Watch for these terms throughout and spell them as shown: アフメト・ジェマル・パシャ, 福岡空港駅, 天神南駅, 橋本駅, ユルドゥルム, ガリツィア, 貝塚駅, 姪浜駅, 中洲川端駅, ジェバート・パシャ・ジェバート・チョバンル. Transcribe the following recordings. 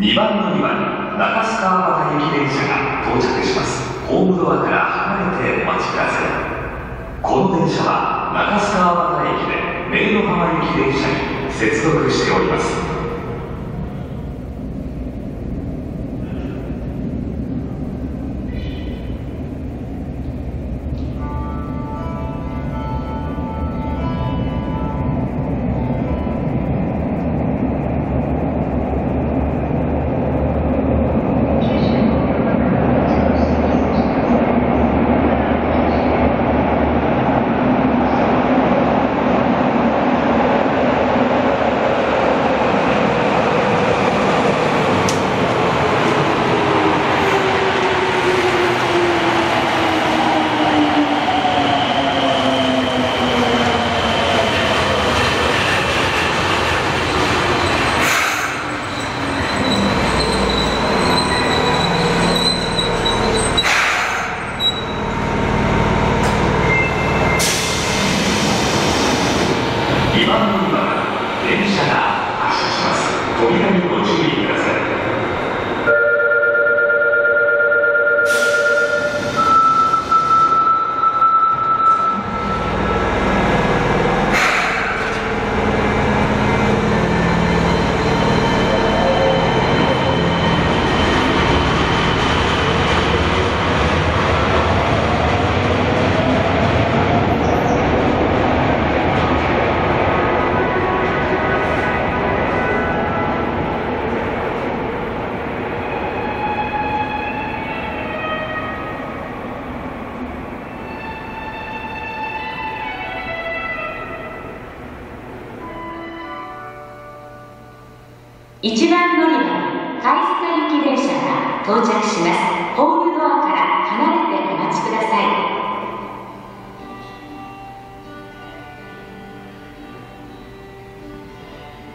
2番の2番中須川端駅電車が到着します。ホームドアから離れてお待ちください。この電車は中須川端駅で姪の浜行き電車に接続しております。 1番乗り場、貝塚行き電車が到着します。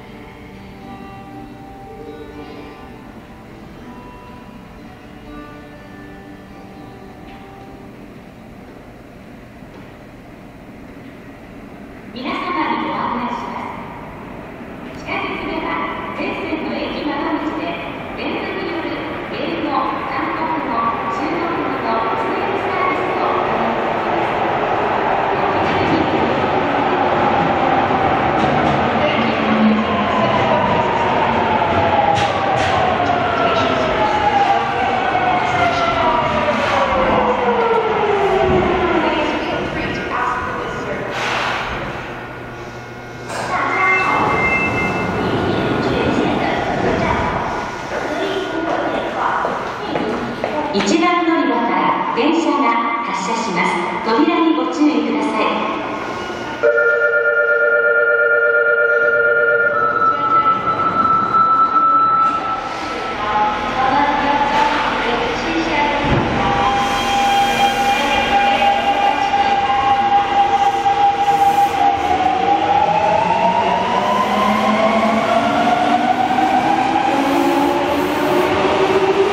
ホームドアから離れてお待ちく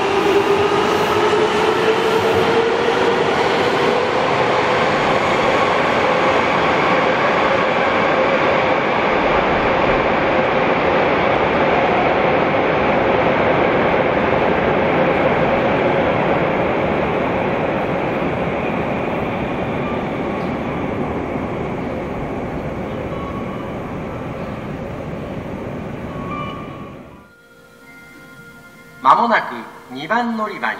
ださい。 まもなく2番乗り場に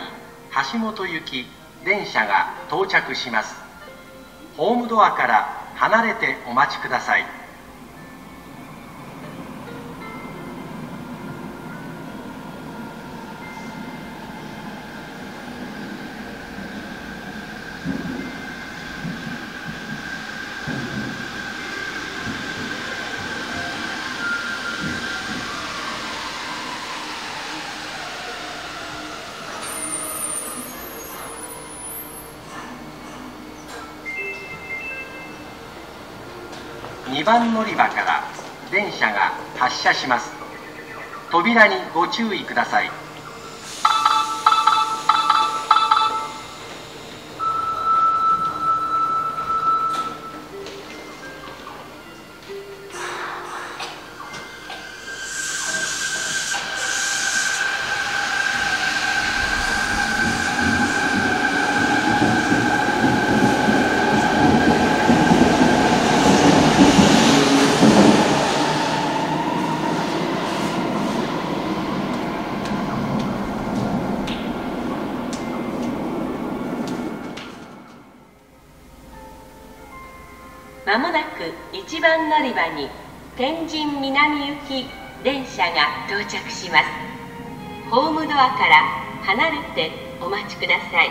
橋本行き電車が到着します。ホームドアから離れてお待ちください。2番乗り場から電車が発車します。扉にご注意ください。まもなく1番乗り場に天神南行き電車が到着します。ホームドアから離れてお待ちください。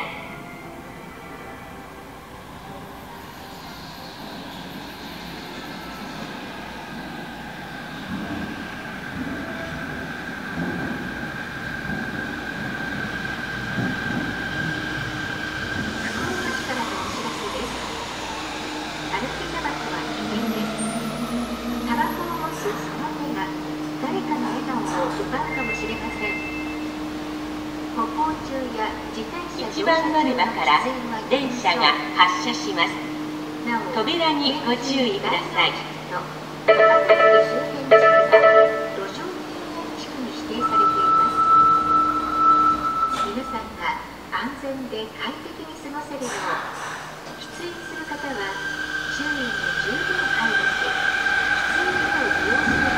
1番乗り場から電車が発車します。扉にご注意ください。皆さんが安全で快適に過ごせるよう、喫煙する方は周囲に十分配慮し、喫煙所を利用する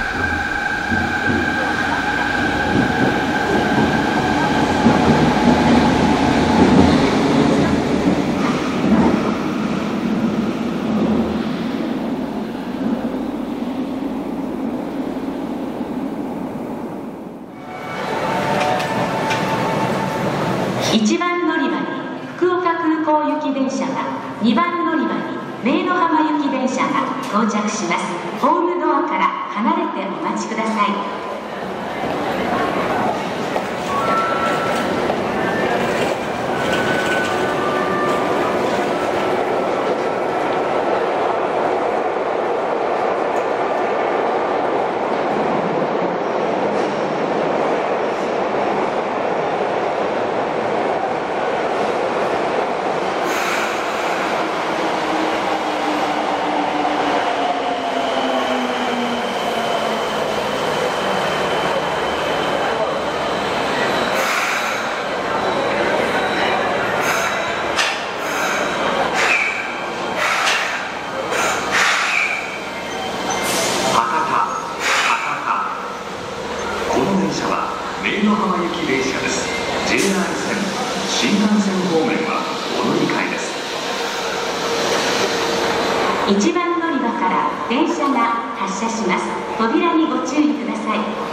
1番乗り場に福岡空港行き電車が、2番乗り場に姪の浜行き電車が到着します。ホームドアから離れてお待ちください。1番乗り場から電車が発車します。扉にご注意ください。